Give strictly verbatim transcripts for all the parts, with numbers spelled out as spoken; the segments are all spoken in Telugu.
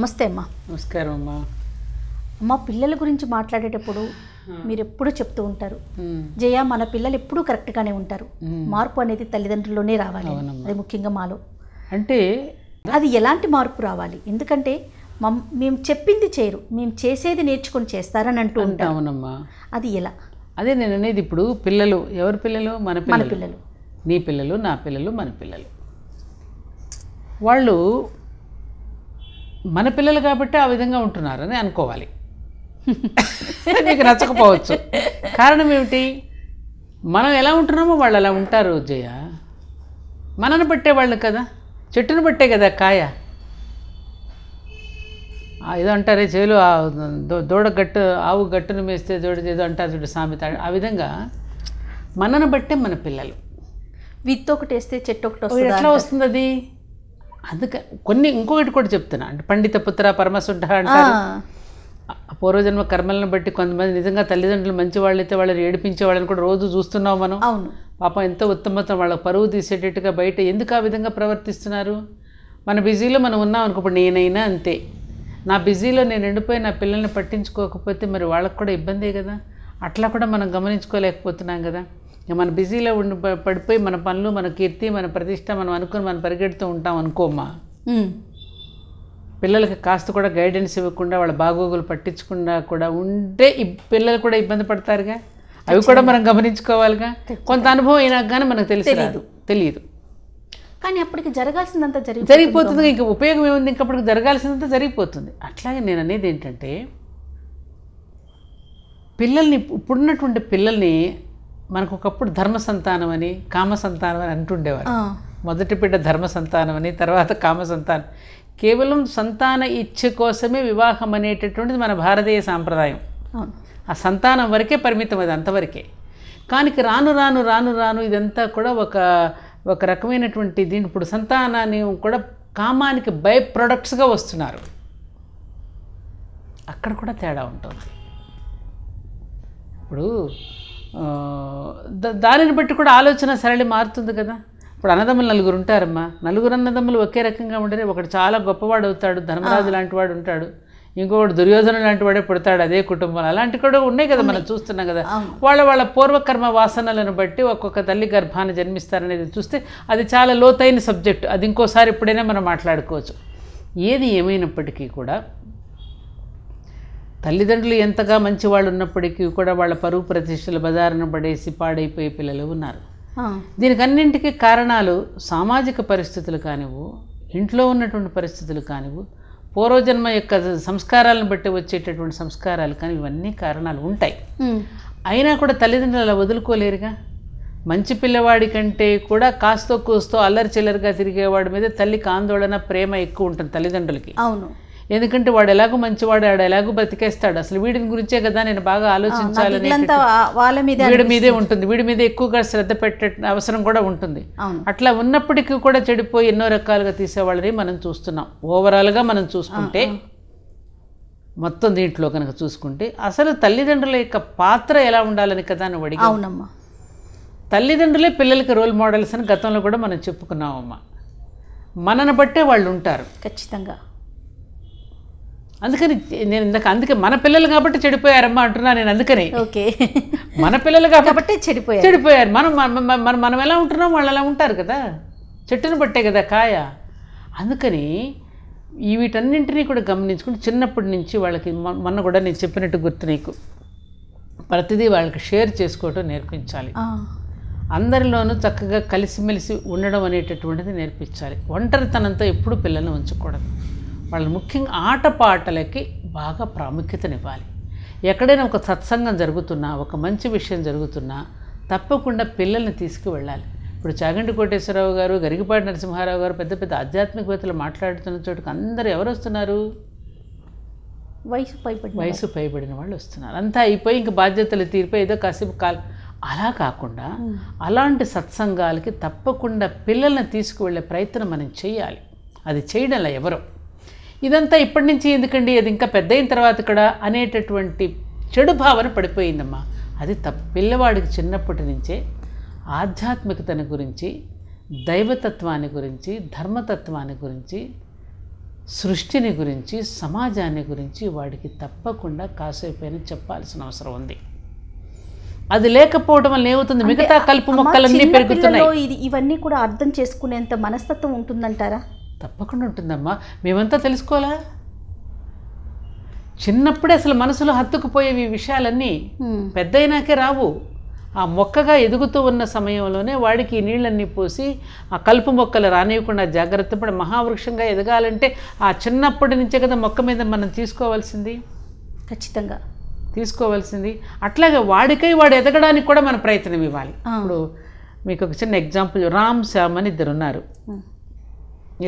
నమస్తే అమ్మా. నమస్కారం అమ్మా. అమ్మ, పిల్లల గురించి మాట్లాడేటప్పుడు మీరు ఎప్పుడూ చెప్తూ ఉంటారు, జయ మన పిల్లలు ఎప్పుడూ కరెక్ట్గానే ఉంటారు, మార్పు అనేది తల్లిదండ్రుల్లోనే రావాలి, అది ముఖ్యంగా మాలో. అంటే అది ఎలాంటి మార్పు రావాలి? ఎందుకంటే మేము చెప్పింది చేయరు, మేము చేసేది నేర్చుకొని చేస్తారని అంటూ ఉంటాం. అవునమ్మా. అది ఎలా? అదే నేను అనేది. ఇప్పుడు పిల్లలు ఎవరి పిల్లలు? మన పిల్లలు. నీ పిల్లలు, నా పిల్లలు, మన పిల్లలు. వాళ్ళు మన పిల్లలు కాబట్టి ఆ విధంగా ఉంటున్నారని అనుకోవాలి. నీకు నచ్చకపోవచ్చు. కారణం ఏమిటి? మనం ఎలా ఉంటున్నామో వాళ్ళు అలా ఉంటారు. జయ, మనను పట్టే వాళ్ళు కదా, చెట్టును పట్టే కదా కాయ. ఏదో అంటారే చేలు దూడ గట్టు ఆవు గట్టును మేస్తే దూడ, ఏదో అంటారు చూడు సామెత. ఆ విధంగా మనను బట్టే మన పిల్లలు. విత్ ఒకటి వేస్తే చెట్టు ఒకటి వస్తుంది, ఎట్లా వస్తుంది అది? అందుకే కొన్ని ఇంకొకటి కూడా చెప్తున్నా, అంటే పండిత పుత్ర పరమశుద్ధ అంటారు. పూర్వజన్మ కర్మలను బట్టి కొంతమంది నిజంగా తల్లిదండ్రులు మంచి వాళ్ళైతే వాళ్ళని ఏడిపించే వాళ్ళని కూడా రోజు చూస్తున్నాం మనం. అవును. పాపం ఎంతో ఉత్తమత్వం, వాళ్ళ పరువు తీసేటట్టుగా బయట ఎందుకు ఆ విధంగా ప్రవర్తిస్తున్నారు? మన బిజీలో మనం ఉన్నాం అనుకోండి. నేనైనా అంతే, నా బిజీలో నేను ఎండిపోయి నా పిల్లల్ని పట్టించుకోకపోతే మరి వాళ్ళకు కూడా ఇబ్బందే కదా. అట్లా కూడా మనం గమనించుకోలేకపోతున్నాం కదా. మన బిజీలో ఉండి పడిపోయి మన పనులు, మన కీర్తి, మన ప్రతిష్ట మనం అనుకుని మనం పరిగెడుతూ ఉంటాం అనుకోమా. పిల్లలకి కాస్త కూడా గైడెన్స్ ఇవ్వకుండా, వాళ్ళ బాగోగులు పట్టించకుండా కూడా ఉంటే పిల్లలు కూడా ఇబ్బంది పడతారుగా. అవి కూడా మనం గమనించుకోవాలిగా. కొంత అనుభవం అయినా కానీ మనకు తెలియదు తెలియదు కానీ అప్పటికి జరగాల్సినంత జరిగి జరిగిపోతుంది. ఇంకా ఉపయోగం ఏముంది? ఇంకా అప్పటికి జరగాల్సినంత జరిగిపోతుంది. అట్లాగే నేను అనేది ఏంటంటే, పిల్లల్ని, ఇప్పుడున్నటువంటి పిల్లల్ని మనకు ఒకప్పుడు ధర్మ సంతానం అని, కామ సంతానం అని అంటుండేవారు. మొదటి బిడ్డ ధర్మ సంతానం అని, తర్వాత కామ సంతానం. కేవలం సంతాన ఇచ్ఛ కోసమే వివాహం అనేటటువంటిది మన భారతీయ సాంప్రదాయం. ఆ సంతానం వరకే పరిమితం, అది అంతవరకే. కానీ రాను రాను రాను రాను ఇదంతా కూడా ఒక ఒక రకమైనటువంటి దీని, ఇప్పుడు సంతానాన్ని కూడా కామానికి బై ప్రొడక్ట్స్గా వస్తున్నారు. అక్కడ కూడా తేడా ఉంటుంది. ఇప్పుడు దానిని బట్టి కూడా ఆలోచన సరళి మారుతుంది కదా. ఇప్పుడు అన్నదమ్ములు నలుగురు ఉంటారమ్మా. నలుగురు అన్నదమ్ములు ఒకే రకంగా ఉండరు. ఒకడు చాలా గొప్పవాడు అవుతాడు, ధర్మరాజు లాంటి వాడు ఉంటాడు, ఇంకొకటి దుర్యోధన లాంటి వాడే పుడతాడు అదే కుటుంబంలో. అలాంటి కూడా ఉన్నాయి కదా, మనం చూస్తున్నాం కదా. వాళ్ళ వాళ్ళ పూర్వకర్మ వాసనలను బట్టి ఒక్కొక్క తల్లి గర్భాన్ని జన్మిస్తారనేది చూస్తే అది చాలా లోతైన సబ్జెక్ట్. అది ఇంకోసారి ఎప్పుడైనా మనం మాట్లాడుకోవచ్చు. ఏది ఏమైనప్పటికీ కూడా తల్లిదండ్రులు ఎంతగా మంచి వాళ్ళు ఉన్నప్పటికీ కూడా వాళ్ళ పరువు ప్రతిష్టలు బజారును పడేసి పాడైపోయే పిల్లలు ఉన్నారు. దీనికి అన్నింటికీ కారణాలు సామాజిక పరిస్థితులు కానివ్వు, ఇంట్లో ఉన్నటువంటి పరిస్థితులు కానివ్వు, పూర్వజన్మ యొక్క సంస్కారాలను బట్టి వచ్చేటటువంటి సంస్కారాలు కానీ, ఇవన్నీ కారణాలు ఉంటాయి. అయినా కూడా తల్లిదండ్రులు అలా వదులుకోలేరుగా. మంచి పిల్లవాడి కంటే కూడా కాస్తో కూస్తో అల్లరి చిల్లరిగా తిరిగేవాడి మీద తల్లికి ఆందోళన, ప్రేమ ఎక్కువ ఉంటుంది తల్లిదండ్రులకి. అవును. ఎందుకంటే వాడు ఎలాగో మంచివాడు, వాడు ఎలాగో బతికేస్తాడు, అసలు వీడిని గురించే కదా నేను బాగా ఆలోచించాలని, వీడి మీదే ఉంటుంది, వీడి మీద ఎక్కువగా శ్రద్ధ పెట్టే అవసరం కూడా ఉంటుంది. అట్లా ఉన్నప్పటికీ కూడా చెడిపోయి ఎన్నో రకాలుగా తీసేవాళ్ళని మనం చూస్తున్నాం. ఓవరాల్గా మనం చూసుకుంటే, మొత్తం దీంట్లో కనుక చూసుకుంటే అసలు తల్లిదండ్రుల యొక్క పాత్ర ఎలా ఉండాలని కదా నువ్వు అడిగి. అవునమ్మా. తల్లిదండ్రులే పిల్లలకి రోల్ మోడల్స్ అని గతంలో కూడా మనం చెప్పుకున్నామమ్మా. మనని బట్టే వాళ్ళు ఉంటారు ఖచ్చితంగా. అందుకని నేను ఇందాక అందుకే మన పిల్లలు కాబట్టి చెడిపోయారమ్మా అంటున్నా నేను. అందుకని ఓకే, మన పిల్లలు కాబట్టి చెడిపోయారు చెడిపోయారు మనం మనం మనం ఎలా ఉంటున్నాం వాళ్ళు అలా ఉంటారు కదా. చెట్టును పట్టే కదా కాయ. అందుకని ఈ వీటన్నింటినీ కూడా గమనించుకుని చిన్నప్పటి నుంచి వాళ్ళకి, మొన్న కూడా నేను చెప్పినట్టు గుర్తు నీకు, ప్రతిదీ వాళ్ళకి షేర్ చేసుకోవటం నేర్పించాలి. అందరిలోనూ చక్కగా కలిసిమెలిసి ఉండడం అనేటటువంటిది నేర్పించాలి. ఒంటరితనంతో ఎప్పుడూ పిల్లల్ని ఉంచకూడదు. వాళ్ళు ముఖ్యంగా ఆటపాటలకి బాగా ప్రాముఖ్యతనివ్వాలి. ఎక్కడైనా ఒక సత్సంగం జరుగుతున్నా, ఒక మంచి విషయం జరుగుతున్నా తప్పకుండా పిల్లల్ని తీసుకువెళ్ళాలి. ఇప్పుడు చాగంటి కోటేశ్వరరావు గారు, గరికపాటి నరసింహారావు గారు, పెద్ద పెద్ద ఆధ్యాత్మికవేత్తలు మాట్లాడుతున్న చోటుకు అందరూ ఎవరు వస్తున్నారు? వయసు పైబడి వయసు పైబడిన వాళ్ళు వస్తున్నారు. అంతా అయిపోయి ఇంక బాధ్యతలు తీరిపోయి ఏదో కాసేపు కాల్. అలా కాకుండా అలాంటి సత్సంగాలకి తప్పకుండా పిల్లల్ని తీసుకువెళ్ళే ప్రయత్నం మనం చేయాలి. అది చేయడంలో ఎవరో ఇదంతా ఇప్పటి నుంచి ఎందుకండి, అది ఇంకా పెద్ద అయిన తర్వాత కూడా అనేటటువంటి చెడు భావన పడిపోయిందమ్మా. అది తప్పు. పిల్లవాడికి చిన్నప్పటి నుంచే ఆధ్యాత్మికతను గురించి, దైవతత్వాన్ని గురించి, ధర్మతత్వాన్ని గురించి, సృష్టిని గురించి, సమాజాన్ని గురించి వాడికి తప్పకుండా కాసేపైనా చెప్పాల్సిన అవసరం ఉంది. అది లేకపోవడం వల్ల ఏమవుతుంది, మిగతా కలుపు మొక్కలన్నీ పెరుగుతున్నాయి. ఇది ఇవన్నీ కూడా అర్థం చేసుకునేంత మనస్తత్వం ఉంటుందంటారా? తప్పకుండా ఉంటుందమ్మా. మేమంతా తెలుసుకోవాలా, చిన్నప్పుడే అసలు మనసులో హత్తుకుపోయేవి ఈ విషయాలన్నీ పెద్ద అయినాకే రావు. ఆ మొక్కగా ఎదుగుతూ ఉన్న సమయంలోనే వాడికి ఈ నీళ్ళన్నీ పోసి ఆ కలుపు మొక్కలు రానివ్వకుండా జాగ్రత్త పడి మహావృక్షంగా ఎదగాలంటే ఆ చిన్నప్పటి నుంచే కదా మొక్క మీద మనం తీసుకోవాల్సింది, ఖచ్చితంగా తీసుకోవాల్సింది. అట్లాగే వాడికై వాడు ఎదగడానికి కూడా మన ప్రయత్నం ఇవ్వాలి. ఇప్పుడు మీకు ఒక చిన్న ఎగ్జాంపుల్, రామ్ శ్యామ్ అని ఇద్దరున్నారు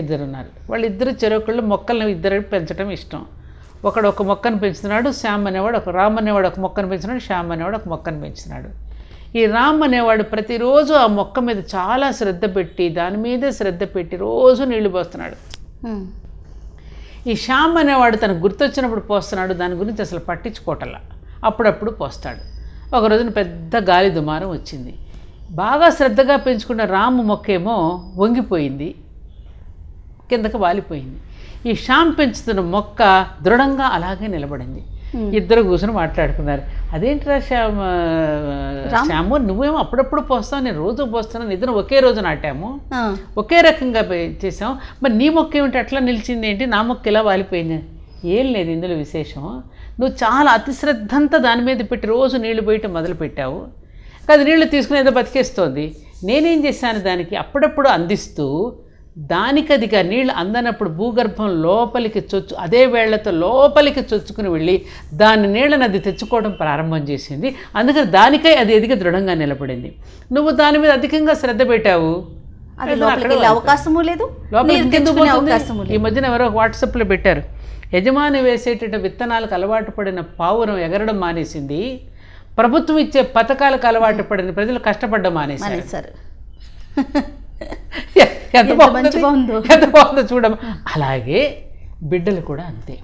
ఇద్దరున్నారు వాళ్ళిద్దరు చెరొకళ్ళు మొక్కలను ఇద్దరు పెంచడం ఇష్టం. ఒకడు ఒక మొక్కను పెంచుతున్నాడు, శ్యామ్ అనేవాడు ఒక రామ్ అనేవాడు ఒక మొక్కను పెంచుతున్నాడు, శ్యామ్ అనేవాడు ఒక మొక్కను పెంచుతున్నాడు. ఈ రామ్ అనేవాడు ప్రతిరోజు ఆ మొక్క మీద చాలా శ్రద్ధ పెట్టి దాని మీదే శ్రద్ధ పెట్టి రోజు నీళ్లు పోస్తున్నాడు. ఈ శ్యామ్ అనేవాడు తనకు గుర్తొచ్చినప్పుడు పోస్తున్నాడు, దాని గురించి అసలు పట్టించుకోవటంలా, అప్పుడప్పుడు పోస్తాడు. ఒక రోజున పెద్ద గాలి దుమారం వచ్చింది, బాగా శ్రద్ధగా పెంచుకున్న రామ్ మొక్క ఏమో వంగిపోయింది, కిందకు వాలిపోయింది. ఈ శ్యామ్ పెంచుతున్న మొక్క దృఢంగా అలాగే నిలబడింది. ఇద్దరు కూర్చొని మాట్లాడుకున్నారు, అదేంట్రా శ్యామ్ శ్యాము నువ్వేమో అప్పుడప్పుడు పోస్తావు, నేను రోజు పోస్తున్నాను, ఇద్దరు ఒకే రోజు నాటాము, ఒకే రకంగా చేసాము, మరి నీ మొక్క ఏమిటి అట్లా నిలిచింది ఏంటి, నా మొక్క ఇలా వాలిపోయింది. ఏం లేదు ఇందులో విశేషం, నువ్వు చాలా అతిశ్రద్ధంతా దాని మీద పెట్టి రోజు నీళ్లు పోయటం మొదలు పెట్టావు, అది నీళ్లు తీసుకుని ఏదో బతికేస్తోంది. నేనేం చేశాను, దానికి అప్పుడప్పుడు అందిస్తూ దానికదిగా నీళ్ళు అందనప్పుడు భూగర్భం లోపలికి చొచ్చు అదే వేళ్లతో లోపలికి చొచ్చుకుని వెళ్ళి దాని నీళ్ళని అది తెచ్చుకోవడం ప్రారంభం చేసింది, అందుకని దానికై అది ఎదిగి దృఢంగా నిలబడింది. నువ్వు దాని మీద అధికంగా శ్రద్ధ పెట్టావు, అవకాశము లేదు. ఈ మధ్యన ఎవరో వాట్సాప్లో పెట్టారు, యజమాని వేసేట విత్తనాలకు అలవాటు పడిన పావురం ఎగరడం మానేసింది, ప్రభుత్వం ఇచ్చే పథకాలకు అలవాటు పడిన ప్రజలు కష్టపడడం మానేసారు. ఎంత బాగుందో ఎంత బాగుందో చూడమ్మా. అలాగే బిడ్డలు కూడా అంతే,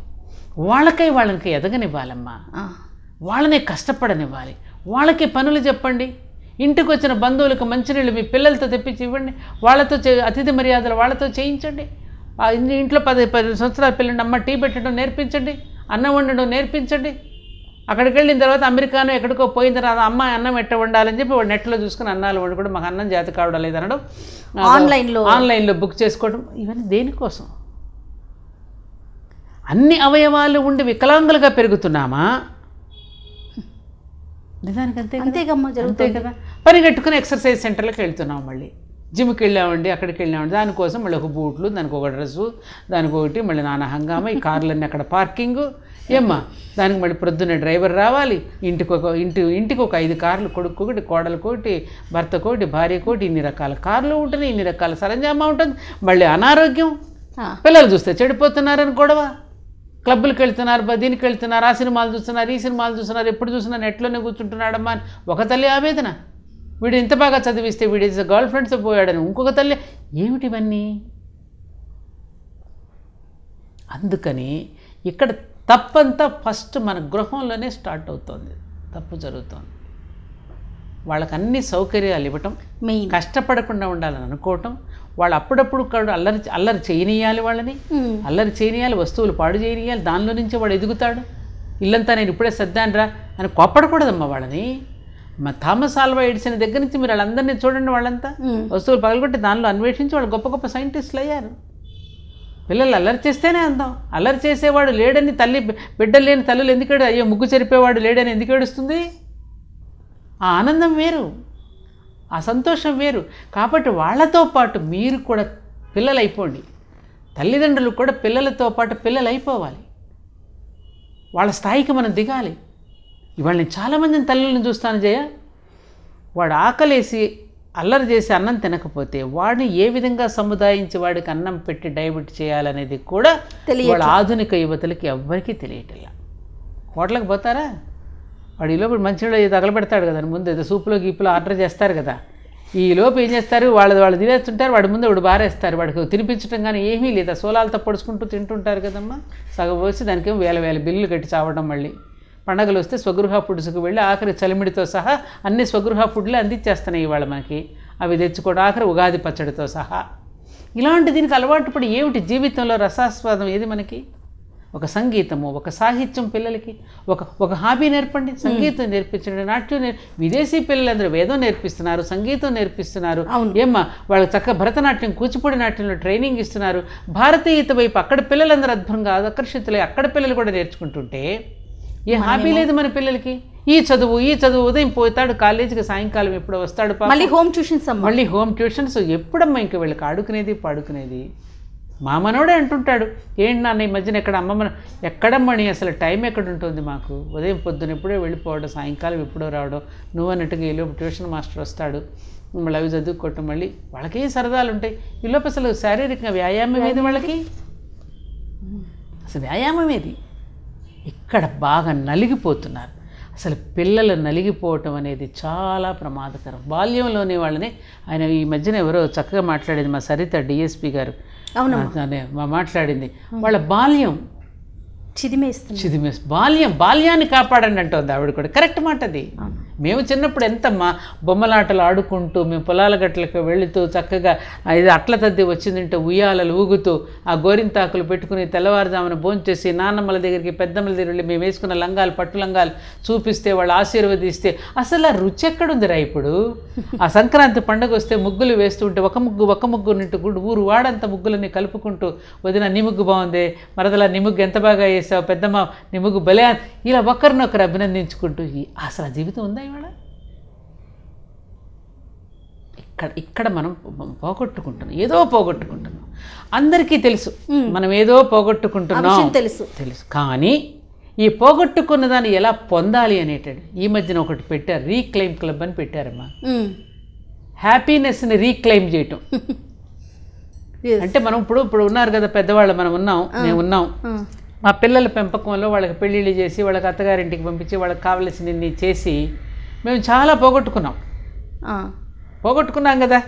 వాళ్ళకై వాళ్ళకి ఎదగనివ్వాలమ్మా, వాళ్ళనే కష్టపడనివ్వాలి, వాళ్ళకి పనులు చెప్పండి, ఇంటికి వచ్చిన బంధువులకు మంచినీళ్ళు మీ పిల్లలతో తెప్పించి ఇవ్వండి, వాళ్ళతో అతిథి మర్యాదలు వాళ్ళతో చేయించండి, ఇంట్లో పది పది సంవత్సరాల పిల్లలు అమ్మ టీ పెట్టడం నేర్పించండి, అన్నం వండడం నేర్పించండి. అక్కడికి వెళ్ళిన తర్వాత అమెరికాను ఎక్కడికో పోయిన తర్వాత అమ్మ అన్నం ఎట్ట వండాలని చెప్పి వాడు నెట్లో చూసుకుని అన్నాలు వండు కూడా, మాకు అన్నం జాతి కావడం లేదనడం, ఆన్లైన్లో ఆన్లైన్లో బుక్ చేసుకోవడం, ఇవన్నీ దేనికోసం? అన్ని అవయవాలు ఉండి వికలాంగులుగా పెరుగుతున్నామా? నిజానికి అంతే అంతేకమ్మా జరుగుతాయి కదా. పని కట్టుకుని ఎక్సర్సైజ్ సెంటర్లకు వెళ్తున్నాం, మళ్ళీ జిమ్కి వెళ్ళామండి, అక్కడికి వెళ్ళామండి, దానికోసం మళ్ళీ ఒక బూట్లు, దానికి ఒక డ్రెస్సు, దానికి ఒకటి మళ్ళీ నాన్న హంగామా, ఈ కార్లన్నీ అక్కడ పార్కింగు, ఏమ్మా దానికి మళ్ళీ ప్రొద్దున డ్రైవర్ రావాలి, ఇంటికి ఒక ఇంటి ఇంటికి ఒక ఐదు కార్లు, కొడుకు ఒకటి, కోడలు కోటి, భర్త కోటి, భార్య కోటి, ఇన్ని రకాల కార్లు ఉంటుంది, ఇన్ని రకాల సరంజామా ఉంటుంది, మళ్ళీ అనారోగ్యం, పిల్లలు చూస్తే చెడిపోతున్నారని గొడవ, క్లబ్బులకు వెళ్తున్నారు, దీనికి వెళ్తున్నారు, ఆ సినిమాలు చూస్తున్నారు, ఈ సినిమాలు చూస్తున్నారు, ఎప్పుడు చూస్తున్నా నెట్లోనే కూర్చుంటున్నాడమ్మా అని ఒక తల్లి ఆవేదన, వీడు ఇంత బాగా చదివిస్తే వీడి గర్ల్ ఫ్రెండ్స్తో పోయాడని ఇంకొక తల్లి, ఏమిటివన్నీ? అందుకని ఇక్కడ తప్పంతా ఫస్ట్ మన గృహంలోనే స్టార్ట్ అవుతుంది, తప్పు జరుగుతుంది. వాళ్ళకి అన్ని సౌకర్యాలు ఇవ్వటం, కష్టపడకుండా ఉండాలని అనుకోవటం, వాళ్ళు అప్పుడప్పుడు అల్లరి అల్లరి చేయనియాలి, వాళ్ళని అల్లరి చేయనియాలి, వస్తువులు పాడు చేయనియాలి, దానిలో నుంచి వాడు ఎదుగుతాడు. ఇల్లంతా నేను ఇప్పుడే సర్దానురా అని కోప్పడకూడదమ్మా వాళ్ళని. మా థామస్ ఆల్వా ఎడిసన్ దగ్గర నుంచి మీరు వాళ్ళందరినీ చూడండి, వాళ్ళంతా వస్తువులు పగలగొట్టి దానిలో అన్వేషించి వాళ్ళు గొప్ప గొప్ప సైంటిస్టులు అయ్యారు. పిల్లలు అల్లరి చేస్తేనే అందాం, అల్లరి చేసేవాడు లేడని తల్లి, బిడ్డలు లేని తల్లులు ఎందుకు ఏడు, అయ్యో ముగ్గు చెరిపేవాడు లేడని ఎందుకు ఏడుస్తుంది? ఆ ఆనందం వేరు, ఆ సంతోషం వేరు. కాబట్టి వాళ్ళతో పాటు మీరు కూడా పిల్లలు అయిపోండి, తల్లిదండ్రులు కూడా పిల్లలతో పాటు పిల్లలు అయిపోవాలి, వాళ్ళ స్థాయికి మనం దిగాలి. ఇవాళ నేను చాలామందిని తల్లులను చూస్తాను, జయ వాడు ఆకలేసి అల్లరి చేసి అన్నం తినకపోతే వాడిని ఏ విధంగా సముదాయించి వాడికి అన్నం పెట్టి డైవర్ట్ చేయాలనేది కూడా వాళ్ళ ఆధునిక యువతలకి ఎవ్వరికీ తెలియటల్లా. హోటల్కి పోతారా, వాడు ఈలోపు మంచిగా తగలబెడతాడు కదా, ముందు ఏదో సూపులో గీపులో ఆర్డర్ చేస్తారు కదా, ఈలోపు ఏం చేస్తారు, వాళ్ళు వాళ్ళు తినేస్తుంటారు, వాడి ముందు వాడు బారేస్తారు, వాడికి తినిపించడం కానీ ఏమీ లేదా, సోలాలతో పొడుచుకుంటూ తింటుంటారు కదమ్మా, సగం పోసి దానికి వేల వేల బిల్లులు కట్టి చావడం. మళ్ళీ పండగలు వస్తే స్వగృహ ఫుడ్స్కి వెళ్ళి ఆఖరి చలిమిడితో సహా అన్ని స్వగృహ ఫుడ్లే అందించేస్తున్నాయి ఇవాళ మనకి, అవి తెచ్చుకోవడం, ఆఖరి ఉగాది పచ్చడితో సహా ఇలాంటి దీనికి అలవాటు పడి ఏమిటి జీవితంలో రసాస్వాదం ఏది మనకి? ఒక సంగీతము, ఒక సాహిత్యం, పిల్లలకి ఒక ఒక హాబీ నేర్పండి. సంగీతం నేర్పించండి, నాట్యం నేర్ విదేశీ పిల్లలందరూ వేదం నేర్పిస్తున్నారు, సంగీతం నేర్పిస్తున్నారు. ఏమ్మా వాళ్ళకి చక్కగా భరతనాట్యం, కూచిపూడి నాట్యంలో ట్రైనింగ్ ఇస్తున్నారు. భారతీయత వైపు అక్కడ పిల్లలందరూ అద్భుతంగా ఆకర్షితులై అక్కడ పిల్లలు కూడా నేర్చుకుంటుంటే ఏ హాబీ లేదు మన పిల్లలకి. ఈ చదువు ఈ చదువు ఉదయం పోతాడు కాలేజీకి, సాయంకాలం ఎప్పుడో వస్తాడు, మళ్ళీ హోమ్ ట్యూషన్స్ మళ్ళీ హోమ్ ట్యూషన్స్ ఎప్పుడమ్మా ఇంక వీళ్ళకి ఆడుకునేది పాడుకునేది? మా మనోడే అంటుంటాడు, ఏంటి నాన్న ఈ మధ్యన ఎక్కడ అమ్మమ్మ ఎక్కడమ్మని అసలు టైం ఎక్కడ ఉంటుంది మాకు? ఉదయం పొద్దున ఎప్పుడో వెళ్ళిపోవడం, సాయంకాలం ఎప్పుడో రావడం, నువ్వు అన్నట్టుగా ఈలోపు ట్యూషన్ మాస్టర్ వస్తాడు, మళ్ళీ అవి చదువుకోవటం, మళ్ళీ వాళ్ళకి సరదాలు ఉంటాయి. ఈలోపు అసలు శారీరకంగా వ్యాయామం ఏది వాళ్ళకి? అసలు వ్యాయామం ఏది? ఇక్కడ బాగా నలిగిపోతున్నారు. అసలు పిల్లలు నలిగిపోవటం అనేది చాలా ప్రమాదకరం బాల్యంలోనే వాళ్ళని. ఆయన ఈ మధ్యన ఎవరో చక్కగా మాట్లాడేది మా సరిత డిఎస్పీ గారు మాట్లాడింది, వాళ్ళ బాల్యం చిదిమేస్తుంది చిదిమేస్ బాల్యం బాల్యాన్ని కాపాడండి అంటుంది ఆవిడ కూడా. కరెక్ట్ మాట అది. మేము చిన్నప్పుడు ఎంతమ్మా బొమ్మలాటలు ఆడుకుంటూ, మేము పొలాల గట్లకు వెళుతూ చక్కగా ఇది అట్ల తద్ది వచ్చిందంటే ఉయ్యాలలు ఊగుతూ, ఆ గోరింతాకులు పెట్టుకుని తెల్లవారుజామున భోంచేసి నాన్నమ్మల దగ్గరికి, పెద్దమ్మల దగ్గర వెళ్ళి మేము వేసుకున్న లంగాలు, పట్టు లంగాలు చూపిస్తే, వాళ్ళు ఆశీర్వదిస్తే, అసలు ఆ రుచి ఎక్కడుందిరా ఇప్పుడు? ఆ సంక్రాంతి పండుగ వస్తే ముగ్గులు వేస్తుంటే ఒక ముగ్గు ఒక ముగ్గు నింటు గుడి ఊరు వాడంత ముగ్గులని కలుపుకుంటూ, వదిన నీ ముగ్గు బాగుంది, మరదల నీ ముగ్గు ఎంత బాగా వేసావు, పెద్దమ్మ నీ ముగ్గు భలే, ఇలా ఒకరినొకరు అభినందించుకుంటూ. అసలు ఆ జీవితం ఉందా? ఇక్కడ ఇక్కడ మనం పోగొట్టుకుంటున్నాం, ఏదో పోగొట్టుకుంటున్నాం. అందరికీ తెలుసు మనం ఏదో పోగొట్టుకుంటున్నాం, తెలుసు తెలుసు కానీ ఈ పోగొట్టుకున్న దాన్ని ఎలా పొందాలి అనేటది ఈ మధ్యన ఒకటి పెట్టారు, రీక్లైమ్ క్లబ్ అని పెట్టారమ్మా. హ్యాపీనెస్ని రీక్లైమ్ చేయటం అంటే మనం ఇప్పుడు ఇప్పుడు ఉన్నారు కదా పెద్దవాళ్ళు, మనం ఉన్నాం, మేము ఉన్నాం. మా పిల్లల పెంపకంలో వాళ్ళకి పెళ్ళిళ్ళు చేసి, వాళ్ళకి అత్తగారింటికి పంపించి, వాళ్ళకి కావలసినవి చేసి మేము చాలా పోగొట్టుకున్నాం. పోగొట్టుకున్నాం కదా,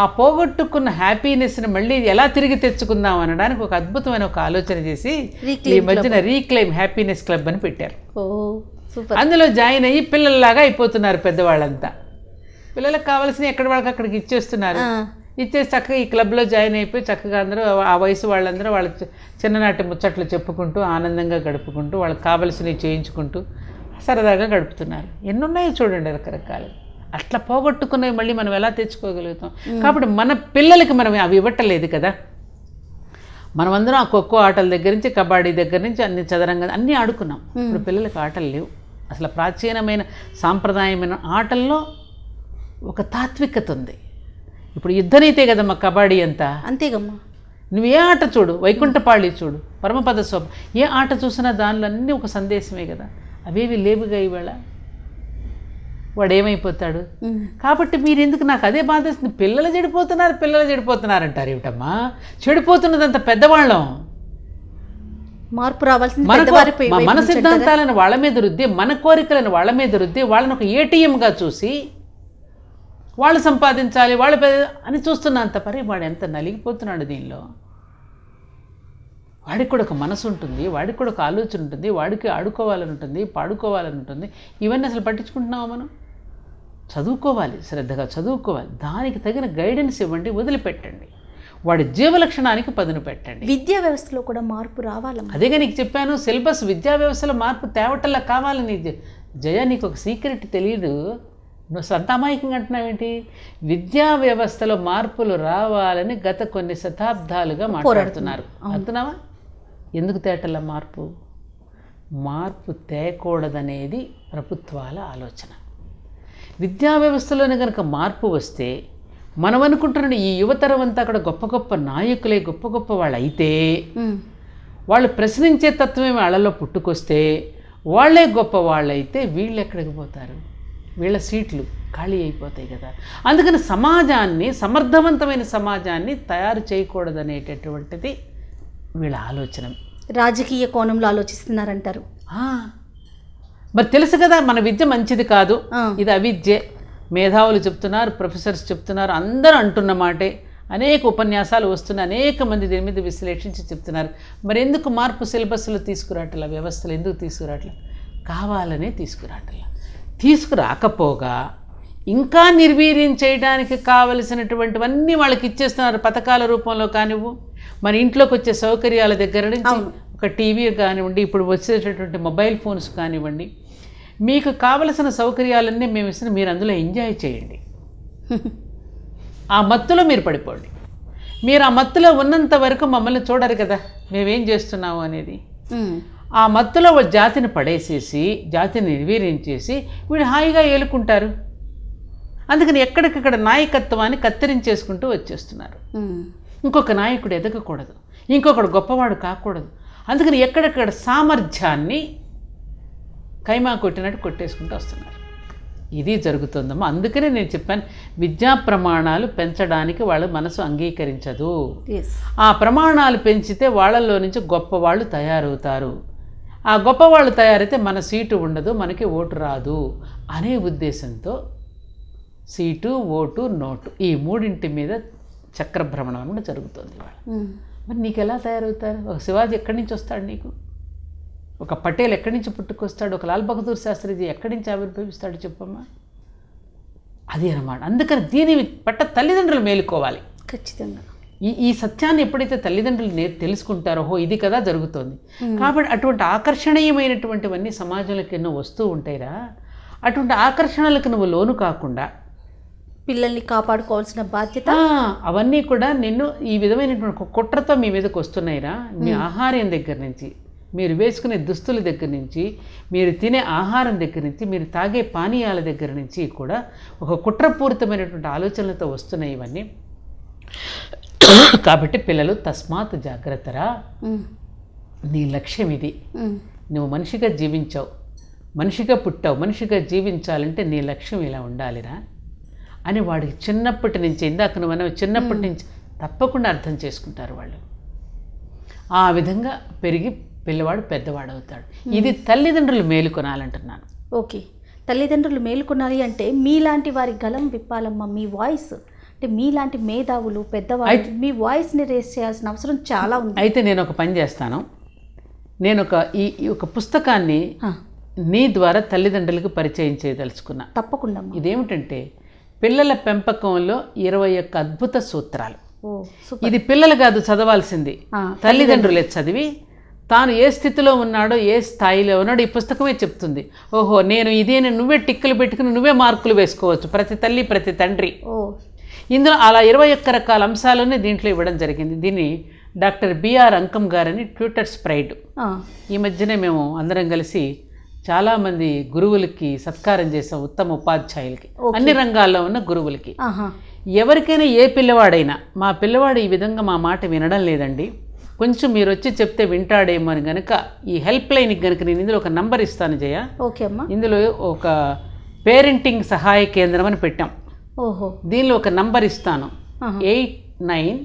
ఆ పోగొట్టుకున్న హ్యాపీనెస్ని మళ్ళీ ఎలా తిరిగి తెచ్చుకుందాం అనడానికి ఒక అద్భుతమైన ఒక ఆలోచన చేసి ఈ మధ్యన రీక్లైమ్ హ్యాపీనెస్ క్లబ్ అని పెట్టారు. అందులో జాయిన్ అయ్యి పిల్లల్లాగా అయిపోతున్నారు పెద్దవాళ్ళంతా. పిల్లలకు కావాల్సినవి ఎక్కడ వాళ్ళకి అక్కడికి ఇచ్చేస్తున్నారు. ఇచ్చేసి చక్కగా ఈ క్లబ్లో జాయిన్ అయిపోయి చక్కగా అందరూ ఆ వయసు వాళ్ళందరూ వాళ్ళ చిన్ననాటి ముచ్చట్లు చెప్పుకుంటూ, ఆనందంగా గడుపుకుంటూ, వాళ్ళకి కావలసినవి చేయించుకుంటూ సరదాగా గడుపుతున్నారు. ఎన్నున్నాయో చూడండి రకరకాలు. అట్లా పోగొట్టుకున్నవి మళ్ళీ మనం ఎలా తెచ్చుకోగలుగుతాం? కాబట్టి మన పిల్లలకి మనం అవి ఇవ్వటలేదు కదా. మనమందరం ఆ ఖోఖో ఆటల దగ్గర నుంచి, కబడ్డీ దగ్గర నుంచి అన్ని చదరంగా అన్నీ ఆడుకున్నాం. ఇప్పుడు పిల్లలకు ఆటలు లేవు. అసలు ప్రాచీనమైన సాంప్రదాయమైన ఆటల్లో ఒక తాత్వికత ఉంది. ఇప్పుడు యుద్ధనైతే కదమ్మా కబడ్డీ అంతా, అంతేగమ్మా. నువ్వు ఏ ఆట చూడు, వైకుంఠపాళి చూడు, పరమపద శోభ, ఏ ఆట చూసినా దానిలో అన్నీ ఒక సందేశమే కదా. అవేవి లేవుగా ఇవాళ. వాడు ఏమైపోతాడు? కాబట్టి మీరు ఎందుకు నాకు అదే బాధేస్తుంది, పిల్లలు చెడిపోతున్నారు పిల్లలు చెడిపోతున్నారు అంటారు. ఏమిటమ్మా చెడిపోతున్నదంత పెద్దవాళ్ళం. మార్పు రావాల్సింది. మన సిద్ధాంతాలను వాళ్ళ మీద రుద్ది, మన కోరికలను వాళ్ళ మీద రుద్ది, వాళ్ళని ఒక ఏటీఎంగా చూసి వాళ్ళు సంపాదించాలి వాళ్ళ అని చూస్తున్నంత పరి వాడు ఎంత నలిగిపోతున్నాడు దీనిలో. వాడికి కూడా ఒక మనసు ఉంటుంది, వాడికి కూడా ఒక ఆలోచన ఉంటుంది, వాడికి ఆడుకోవాలని ఉంటుంది, పాడుకోవాలని ఉంటుంది. ఇవన్నీ అసలు పట్టించుకుంటున్నామా మనం? చదువుకోవాలి, శ్రద్ధగా చదువుకోవాలి, దానికి తగిన గైడెన్స్ ఇవ్వండి, వదిలిపెట్టండి, వాడి జీవ లక్షణానికి పదును పెట్టండి. విద్యా వ్యవస్థలో కూడా మార్పు రావాలి. అదేగా నీకు చెప్పాను, సిలబస్ విద్యా వ్యవస్థలో మార్పు తేవటల్లా కావాలని. జయ నీకు ఒక సీక్రెట్ తెలియదు, నువ్వు సొంత అమాయకంగా అంటున్నావేంటి? విద్యా వ్యవస్థలో మార్పులు రావాలని గత కొన్ని శతాబ్దాలుగా మాట్లాడుతున్నారు అంటున్నావా? ఎందుకు తేటల మార్పు? మార్పు తేకూడదనేది ప్రభుత్వాల ఆలోచన. విద్యా వ్యవస్థలోనే కనుక మార్పు వస్తే మనం అనుకుంటున్న ఈ యువతరం అంతా అక్కడ గొప్ప గొప్ప నాయకులే, గొప్ప గొప్ప వాళ్ళు అయితే, వాళ్ళు ప్రశ్నించే తత్వమే వాళ్ళలో పుట్టుకొస్తే, వాళ్ళే గొప్ప వాళ్ళైతే వీళ్ళు ఎక్కడికి పోతారు? వీళ్ళ సీట్లు ఖాళీ అయిపోతాయి కదా. అందుకని సమాజాన్ని, సమర్థవంతమైన సమాజాన్ని తయారు చేయకూడదనేటటువంటిది వీళ్ళ ఆలోచన. రాజకీయ కోణంలో ఆలోచిస్తున్నారంటారు. మరి తెలుసు కదా మన విద్య మంచిది కాదు, ఇది అవిద్యే. మేధావులు చెప్తున్నారు, ప్రొఫెసర్స్ చెప్తున్నారు, అందరూ అంటున్న మాటే. అనేక ఉపన్యాసాలు వస్తున్న అనేక మంది దీని మీద విశ్లేషించి చెప్తున్నారు. మరి ఎందుకు మార్పు సిలబస్లో తీసుకురావట్ల? వ్యవస్థలు ఎందుకు తీసుకురావట్ల? కావాలనే తీసుకురావట్ల. తీసుకురాకపోగా ఇంకా నిర్వీర్యం చేయడానికి కావాల్సినటువంటివన్నీ వాళ్ళకి ఇచ్చేస్తున్నారు పతకాల రూపంలో కానివ్వు మన ఇంట్లోకి వచ్చే సౌకర్యాల దగ్గర నుంచి ఒక టీవీ కానివ్వండి ఇప్పుడు వచ్చేటటువంటి మొబైల్ ఫోన్స్ కానివ్వండి మీకు కావలసిన సౌకర్యాలన్నీ మేము ఇస్తున్న మీరు అందులో ఎంజాయ్ చేయండి ఆ మత్తులో మీరు పడిపోండి మీరు ఆ మత్తులో ఉన్నంత వరకు మమ్మల్ని చూడరు కదా మేమేం చేస్తున్నాము అనేది ఆ మత్తులో జాతిని పడేసేసి జాతిని నిర్వీర్యం చేసి వీడు హాయిగా ఏలుకుంటారు అందుకని ఎక్కడికక్కడ నాయకత్వాన్ని కత్తిరించేసుకుంటూ వచ్చేస్తున్నారు ఇంకొక నాయకుడు ఎదగకూడదు ఇంకొకడు గొప్పవాడు కాకూడదు అందుకని ఎక్కడెక్కడ సామర్థ్యాన్ని కైమా కొట్టినట్టు కొట్టేసుకుంటూ వస్తున్నారు ఇది జరుగుతుందమ్మా అందుకనే నేను చెప్పాను విద్యా ప్రమాణాలు పెంచడానికి వాళ్ళు మనసు అంగీకరించదు ఆ ప్రమాణాలు పెంచితే వాళ్ళల్లో నుంచి గొప్పవాళ్ళు తయారవుతారు ఆ గొప్పవాళ్ళు తయారైతే మన సీటు ఉండదు మనకి ఓటు రాదు అనే ఉద్దేశంతో సీటు ఓటు నోటు ఈ మూడింటి మీద చక్రభ్రమణం కూడా జరుగుతుంది వాళ్ళు మరి నీకు ఎలా తయారవుతారు ఒక శివాజీ ఎక్కడి నుంచి వస్తాడు నీకు ఒక పటేల్ ఎక్కడి నుంచి పుట్టుకొస్తాడు ఒక లాల్ బహదూర్ శాస్త్రిజీ ఎక్కడి నుంచి ఆవిర్భవిస్తాడు చెప్పమ్మా అది అనమాట అందుకని దీని పట్ల తల్లిదండ్రులు మేలుకోవాలి ఖచ్చితంగా ఈ ఈ సత్యాన్ని ఎప్పుడైతే తల్లిదండ్రులు నే తెలుసుకుంటారో ఓహో ఇది కదా జరుగుతుంది కాబట్టి అటువంటి ఆకర్షణీయమైనటువంటివన్నీ సమాజంలోకి ఎన్నో వస్తూ ఉంటాయిరా అటువంటి ఆకర్షణలకు నువ్వు లోను కాకుండా పిల్లల్ని కాపాడుకోవాల్సిన బాధ్యత అవన్నీ కూడా నిన్ను ఈ విధమైనటువంటి కుట్రతో మీ మీదకి వస్తున్నాయిరా మీ ఆహారం దగ్గర నుంచి మీరు వేసుకునే దుస్తుల దగ్గర నుంచి మీరు తినే ఆహారం దగ్గర నుంచి మీరు తాగే పానీయాల దగ్గర నుంచి కూడా ఒక కుట్రపూరితమైనటువంటి ఆలోచనలతో వస్తున్నాయి ఇవన్నీ కాబట్టి పిల్లలు తస్మాత్ జాగ్రత్తరా నీ లక్ష్యం ఇది నువ్వు మనిషిగా జీవించావు మనిషిగా పుట్టావు మనిషిగా జీవించాలంటే నీ లక్ష్యం ఇలా ఉండాలిరా అని వాడికి చిన్నప్పటి నుంచి ఇందాక మనం చిన్నప్పటి నుంచి తప్పకుండా అర్థం చేసుకుంటారు వాళ్ళు ఆ విధంగా పెరిగి పిల్లవాడు పెద్దవాడు అవుతాడు ఇది తల్లిదండ్రులు మేలుకొనాలంటున్నాను ఓకే తల్లిదండ్రులు మేలుకొనాలి అంటే మీలాంటి వారి గలం విప్పాలమ్మ మీ వాయిస్ అంటే మీలాంటి మేధావులు పెద్దవాళ్ళు మీ వాయిస్ని రేస్ చేయాల్సిన అవసరం చాలా ఉంది అయితే నేను ఒక పని చేస్తాను నేను ఒక ఈ ఒక పుస్తకాన్ని నీ ద్వారా తల్లిదండ్రులకు పరిచయం చేయదలుచుకున్నా తప్పకుండా ఇదేమిటంటే పిల్లల పెంపకంలో ఇరవై ఒక్క అద్భుత సూత్రాలు ఇది పిల్లలు కాదు చదవాల్సింది తల్లిదండ్రులే చదివి తాను ఏ స్థితిలో ఉన్నాడో ఏ స్థాయిలో ఉన్నాడో ఈ పుస్తకమే చెప్తుంది ఓహో నేను ఇదేనే నువ్వే టిక్కులు పెట్టుకుని నువ్వే మార్కులు వేసుకోవచ్చు ప్రతి తల్లి ప్రతి తండ్రి ఇందులో అలా ఇరవై ఒక్క రకాల అంశాలనే దీంట్లో ఇవ్వడం జరిగింది దీన్ని డాక్టర్ బిఆర్ అంకం గారని ట్విట్టర్ స్ప్రైడ్ ఈ మధ్యనే మేము అందరం కలిసి చాలామంది గురువులకి సత్కారం చేసాం ఉత్తమ ఉపాధ్యాయులకి అన్ని రంగాల్లో ఉన్న గురువులకి ఎవరికైనా ఏ పిల్లవాడైనా మా పిల్లవాడు ఈ విధంగా మా మాట వినడం లేదండి కొంచెం మీరు వచ్చి చెప్తే వింటాడేమో అని కనుక ఈ హెల్ప్ లైన్కి కనుక నేను ఇందులో ఒక నంబర్ ఇస్తాను జయ ఓకే అమ్మా ఇందులో ఒక పేరెంటింగ్ సహాయ కేంద్రం అని పెట్టాం ఓహో దీనిలో ఒక నంబర్ ఇస్తాను eight nine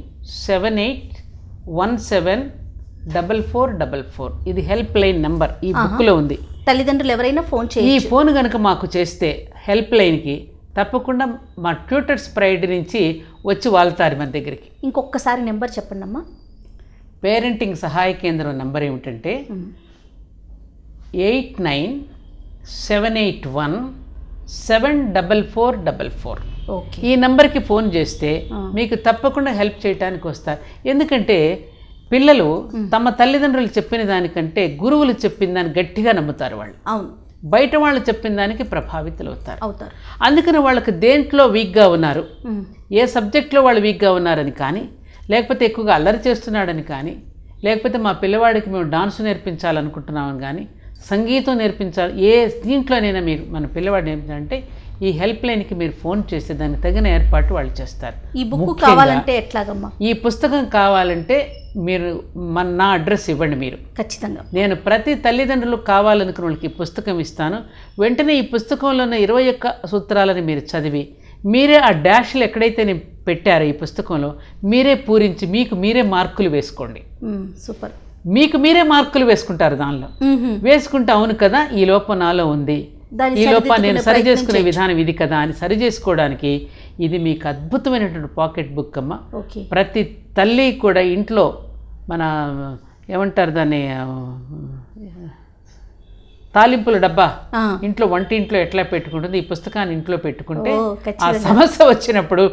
seven eight one seven double four double four ఇది హెల్ప్ లైన్ నంబర్ ఈ బుక్లో ఉంది తల్లిదండ్రులు ఎవరైనా ఫోన్ చేయండి ఈ ఫోన్ కనుక మాకు చేస్తే హెల్ప్ లైన్కి తప్పకుండా మా ట్యూటర్ స్ప్రైడ్ నుంచి వచ్చి వాళ్తారు మన దగ్గరికి ఇంకొకసారి నెంబర్ చెప్పండి అమ్మా పేరెంటింగ్ సహాయ కేంద్రం నెంబర్ ఏమిటంటే eight nine seven eight one seven double four double four ఈ నెంబర్కి ఫోన్ చేస్తే మీకు తప్పకుండా హెల్ప్ చేయడానికి వస్తారు ఎందుకంటే పిల్లలు తమ తల్లిదండ్రులు చెప్పిన దానికంటే గురువులు చెప్పిన దాన్ని గట్టిగా నమ్ముతారు వాళ్ళు అవును బయట వాళ్ళు చెప్పిన దానికి ప్రభావితులు అవుతారు అవుతారు అందుకని వాళ్ళకి దేంట్లో వీక్గా ఉన్నారు ఏ సబ్జెక్ట్లో వాళ్ళు వీక్గా ఉన్నారని కానీ లేకపోతే ఎక్కువగా అల్లరి చేస్తున్నాడని కానీ లేకపోతే మా పిల్లవాడికి మేము డాన్స్ నేర్పించాలనుకుంటున్నామని కానీ సంగీతం నేర్పించాలి ఏ దీంట్లోనైనా మీరు మన పిల్లవాడిని నేర్పించాలంటే ఈ హెల్ప్ లైన్కి మీరు ఫోన్ చేస్తే దానికి తగిన ఏర్పాటు వాళ్ళు చేస్తారు ఈ బుక్ కావాలంటే ఎట్లాగమ్మా ఈ పుస్తకం కావాలంటే మీరు మన నా అడ్రస్ ఇవ్వండి మీరు ఖచ్చితంగా నేను ప్రతి తల్లిదండ్రులు కావాలనుకున్న వాళ్ళకి ఈ పుస్తకం ఇస్తాను వెంటనే ఈ పుస్తకంలో ఉన్న ఇరవై ఒక్క సూత్రాలను మీరు చదివి మీరే ఆ డాష్లు ఎక్కడైతే నేను పెట్టారో ఈ పుస్తకంలో మీరే పూరించి మీకు మీరే మార్కులు వేసుకోండి సూపర్ మీకు మీరే మార్కులు వేసుకుంటారు దానిలో వేసుకుంటే అవును కదా ఈ లోపం నాలో ఉంది ఈ లోప నేను సరి చేసుకునే విధానం ఇది కదా అని సరి చేసుకోవడానికి ఇది మీకు అద్భుతమైనటువంటి పాకెట్ బుక్ అమ్మ ప్రతి తల్లి కూడా ఇంట్లో మన ఏమంటారు దాన్ని తాలింపుల డబ్బా ఇంట్లో వంటింట్లో ఎట్లా పెట్టుకుంటుంది ఈ పుస్తకాన్ని ఇంట్లో పెట్టుకుంటే ఆ సమస్య వచ్చినప్పుడు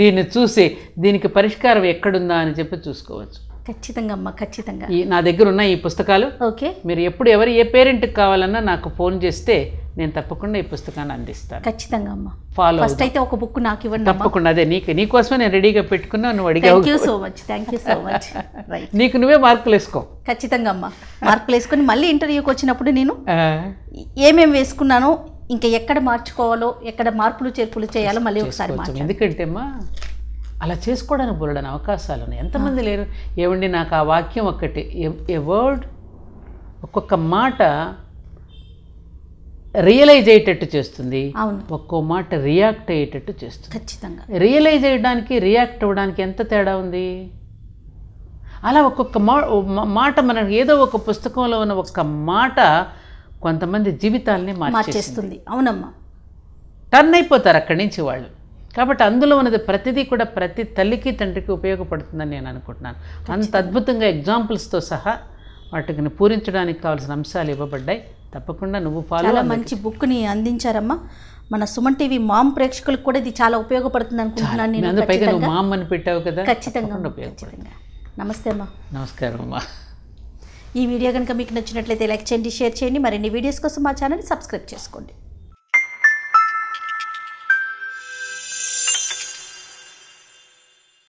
దీన్ని చూసి దీనికి పరిష్కారం ఎక్కడుందా అని చెప్పి చూసుకోవచ్చు. ఖచ్చితంగా అమ్మ, ఖచ్చితంగా. నా దగ్గర ఉన్న ఈ పుస్తకాలు ఓకే మీరు ఎప్పుడు ఎవరు ఏ పేరెంట్కి కావాలన్నా నాకు ఫోన్ చేస్తే నేను తప్పకుండా ఈ పుస్తకాన్ని అందిస్తాను. ఖచ్చితంగా అమ్మ. ఫాలో ఫస్ట్ అయితే ఒక బుక్ నాకు ఇవ్వండి. తప్పకుండా, అదే నీకు నీకోసమే నేను రెడీగా పెట్టుకున్నా, నువ్వు అడిగావు. Thank you so much, thank you so much. Right, నీకు నువ్వే మార్కులు వేసుకో. ఖచ్చితంగా అమ్మ, మార్కులు వేసుకొని మళ్ళీ ఇంటర్వ్యూకి వచ్చినప్పుడు నేను ఏమేమి వేసుకున్నానో, ఇంకా ఎక్కడ మార్చుకోవాలో, ఎక్కడ మార్పులు చేర్పులు చేయాలో మళ్ళీ ఒకసారి మార్చు. ఎందుకంటే అమ్మా అలా చేసుకోవడానికి బోలెడని అవకాశాలు ఉన్నాయి. ఎంతమంది లేరు? ఏమండి నాకు ఆ వాక్యం ఒక్కటి, ఏ వర్డ్, ఒక్కొక్క మాట రియలైజ్ అయ్యేటట్టు చేస్తుంది, ఒక్కో మాట రియాక్ట్ అయ్యేటట్టు చేస్తుంది. ఖచ్చితంగా రియలైజ్ అయ్యడానికి రియాక్ట్ అవ్వడానికి ఎంత తేడా ఉంది. అలా ఒక్కొక్క మాట మనకు ఏదో ఒక పుస్తకంలో ఉన్న ఒక్క మాట కొంతమంది జీవితాలని మార్చేస్తుంది. అవునమ్మా, టర్న్ అయిపోతారు అక్కడి నుంచి వాళ్ళు. కాబట్టి అందులో ఉన్నది ప్రతిదీ కూడా ప్రతి తల్లికి తండ్రికి ఉపయోగపడుతుందని నేను అనుకుంటున్నాను. అంత అద్భుతంగా ఎగ్జాంపుల్స్తో సహా వాటిని పూరించడానికి కావాల్సిన అంశాలు ఇవ్వబడ్డాయి. తప్పకుండా నువ్వు ఫాలో. చాలా మంచి బుక్ని అందించారమ్మా. మన సుమన్ టీవీ మామ్ ప్రేక్షకులకు కూడా ఇది చాలా ఉపయోగపడుతుంది అనుకుంటున్నాను నేను. అందుకే నువ్వు మామ్ అని పెట్టావు కదా. ఖచ్చితంగా ఉపయోగపడుతుంది. నమస్తే అమ్మా. నమస్కారం అమ్మా. ఈ వీడియో కనుక మీకు నచ్చినట్లయితే లైక్ చేయండి, షేర్ చేయండి. మరిన్ని వీడియోస్ కోసం మా ఛానల్ని సబ్స్క్రైబ్ చేసుకోండి.